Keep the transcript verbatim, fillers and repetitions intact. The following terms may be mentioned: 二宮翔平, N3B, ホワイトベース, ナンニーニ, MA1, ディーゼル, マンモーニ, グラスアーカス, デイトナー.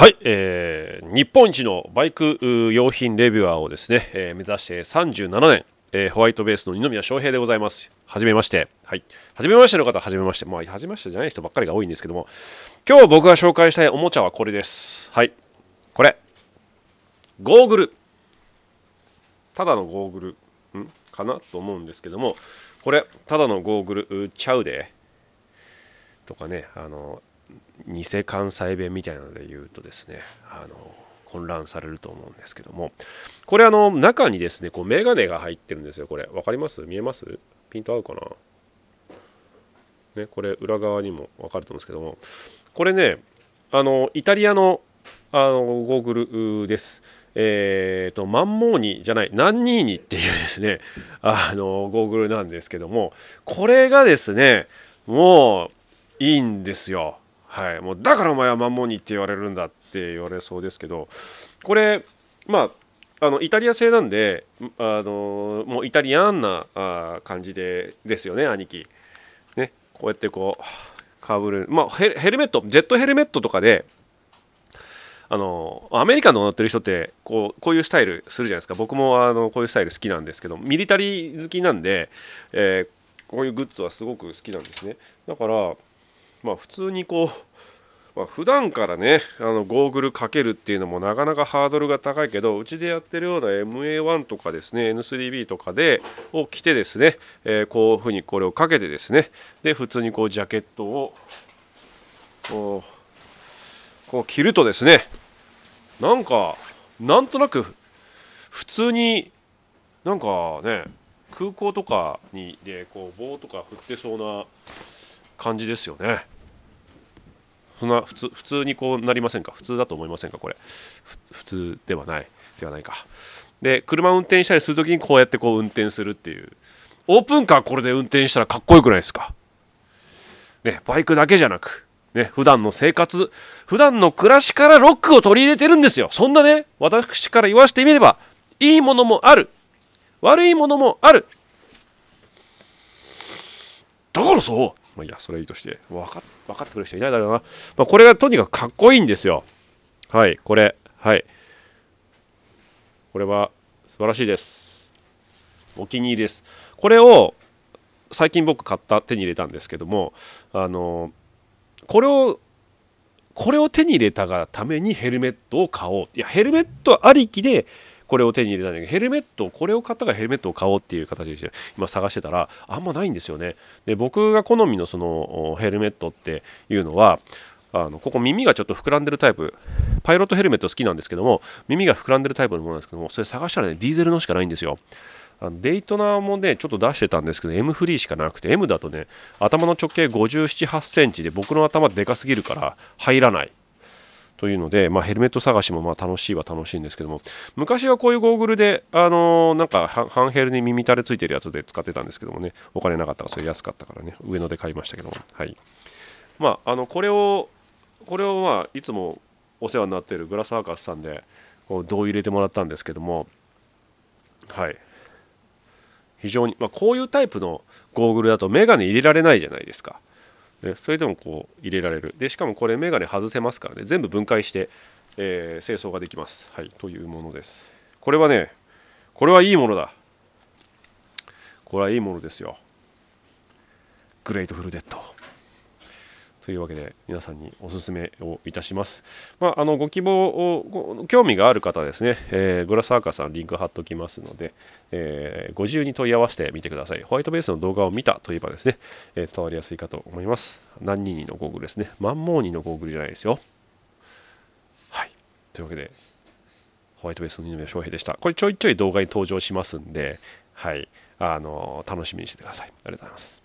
はい、えー、日本一のバイク用品レビュアーをですね、えー、目指してさんじゅうななねん、えー、ホワイトベースの二宮翔平でございます。はじめまして。はい。はじめましての方、はじめまして。まあ、はじめましてじゃない人ばっかりが多いんですけども、今日僕が紹介したいおもちゃはこれです。はい。これ。ゴーグル。ただのゴーグル。んかなと思うんですけども、これ、ただのゴーグルちゃうで。とかね、あの、偽関西弁みたいなので言うとですね、あの、混乱されると思うんですけども、これあの中にですねこうメガネが入ってるんですよ。これ分かります？見えます？ピント合うかな、ね、これ裏側にも分かると思うんですけども、これねあのイタリアのあのゴーグルです。えーとマンモーニじゃないナンニーニっていうですねあのゴーグルなんですけども、これがですねもういいんですよ。はい、もうだからお前はマンモーニって言われるんだって言われそうですけど、これまああのイタリア製なんであのもうイタリアンなあ感じでですよね兄貴ね。こうやってこうかぶる、まあ、ヘルメットジェットヘルメットとかであのアメリカの乗ってる人ってこう、こういうスタイルするじゃないですか。僕もあのこういうスタイル好きなんですけど、ミリタリー好きなんで、えー、こういうグッズはすごく好きなんですね。だからまあ普通にこう、まあ、普段からねあのゴーグルかけるっていうのもなかなかハードルが高いけど、うちでやってるような エムエーワン とかですね エヌスリービー とかでを着てですね、えー、こういうふうにこれをかけてですね、で普通にこうジャケットをこう、こう着るとですね、なんかなんとなく普通になんかね空港とかにでこう棒とか振ってそうな感じですよね。そんな普通、普通にこうなりませんか？普通だと思いませんか？これ普通ではないではないか。で車運転したりするときにこうやってこう運転するっていう、オープンカーこれで運転したらかっこよくないですか？ね、バイクだけじゃなくね普段の生活普段の暮らしからロックを取り入れてるんですよ。そんなね私から言わせてみればいいものもある悪いものもある。だからそう、まあいいや、それいいとして分か、分かってくる人いないだろうな。まあ、これがとにかくかっこいいんですよ。はい、これ、はい。これは素晴らしいです。お気に入りです。これを最近僕買った、手に入れたんですけども、あの、これを、これを手に入れたがためにヘルメットを買おう。いや、ヘルメットありきで、これを手に入れたんだけど、ヘルメットこれを買ったからヘルメットを買おうっていう形で今探してたらあんまないんですよね。で僕が好みのそのヘルメットっていうのはあのここ耳がちょっと膨らんでるタイプ、パイロットヘルメット好きなんですけども耳が膨らんでるタイプのものなんですけども、それ探したらねディーゼルのしかないんですよ。あのデイトナーもねちょっと出してたんですけど エム フリーしかなくて、 エム だとね頭の直径ごじゅうなな、はちセンチで僕の頭でかすぎるから入らない。というので、まあ、ヘルメット探しもまあ楽しいは楽しいんですけども、昔はこういうゴーグルで、あのー、なんか半ヘルに耳たれついてるやつで使ってたんですけどもね、お金なかったからそれ安かったからね上野で買いましたけども、はい、まああのこれをこれをまあいつもお世話になっているグラスアーカスさんでこう胴入れてもらったんですけども、はい、非常に、まあ、こういうタイプのゴーグルだと眼鏡入れられないじゃないですか。でそれでもこう入れられる。でしかもこれメガネ外せますからね、全部分解して、えー、清掃ができます、はい、というものです。これはねこれはいいものだ。これはいいものですよ。グレートフルデッドというわけで皆さんにおすすめをいたします。まあ、あのご希望をご興味がある方ですね、えー、グラスアーカーさんリンク貼っときますので、えー、ご自由に問い合わせてみてください。ホワイトベースの動画を見たといえばですね、えー、伝わりやすいかと思います。何人のゴーグルですね、マンモーニのゴーグルじゃないですよ。はいというわけでホワイトベースの二宮翔平でした。これちょいちょい動画に登場しますんで、はい、あのー、楽しみにしててください。ありがとうございます。